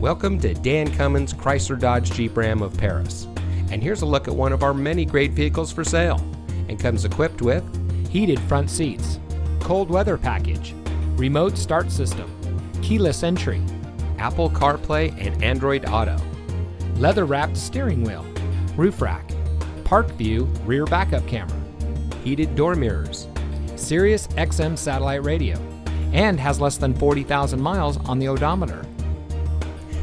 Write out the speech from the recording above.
Welcome to Dan Cummins Chrysler Dodge Jeep Ram of Paris. And here's a look at one of our many great vehicles for sale, and comes equipped with heated front seats, cold weather package, remote start system, keyless entry, Apple CarPlay and Android Auto, leather-wrapped steering wheel, roof rack, Parkview rear backup camera, heated door mirrors, Sirius XM satellite radio, and has less than 40,000 miles on the odometer.